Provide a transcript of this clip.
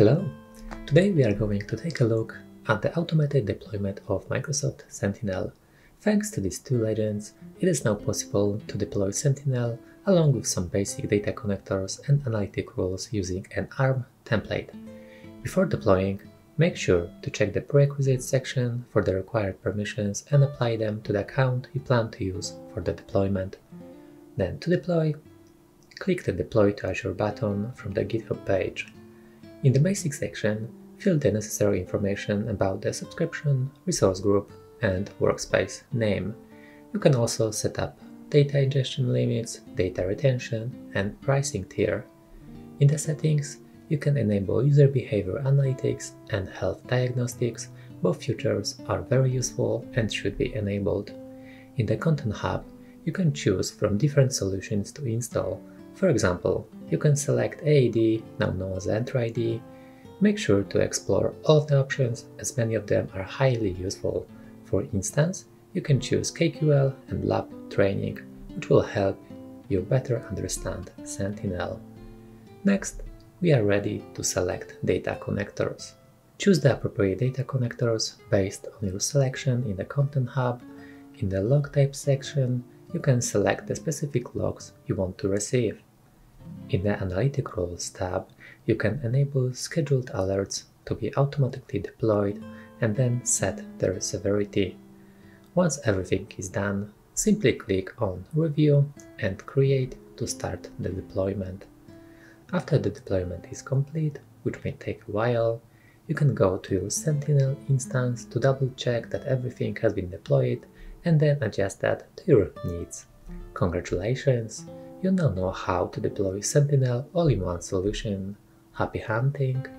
Hello! Today we are going to take a look at the automated deployment of Microsoft Sentinel. Thanks to these two legends, it is now possible to deploy Sentinel along with some basic data connectors and analytic rules using an ARM template. Before deploying, make sure to check the prerequisites section for the required permissions and apply them to the account you plan to use for the deployment. Then to deploy, click the Deploy to Azure button from the GitHub page. In the basic section, fill the necessary information about the subscription, resource group, and workspace name. You can also set up data ingestion limits, data retention, and pricing tier. In the settings, you can enable user behavior analytics and health diagnostics. Both features are very useful and should be enabled. In the Content Hub, you can choose from different solutions to install. For example, you can select AID, now known as Entra ID. Make sure to explore all of the options, as many of them are highly useful. For instance, you can choose KQL and lab training, which will help you better understand Sentinel. Next, we are ready to select data connectors. Choose the appropriate data connectors based on your selection in the Content Hub. In the Log Type section, you can select the specific logs you want to receive. In the Analytic Rules tab, you can enable scheduled alerts to be automatically deployed and then set their severity. Once everything is done, simply click on Review and Create to start the deployment. After the deployment is complete, which may take a while, you can go to your Sentinel instance to double-check that everything has been deployed and then adjust that to your needs. Congratulations! You now know how to deploy Sentinel all-in-one solution. Happy hunting!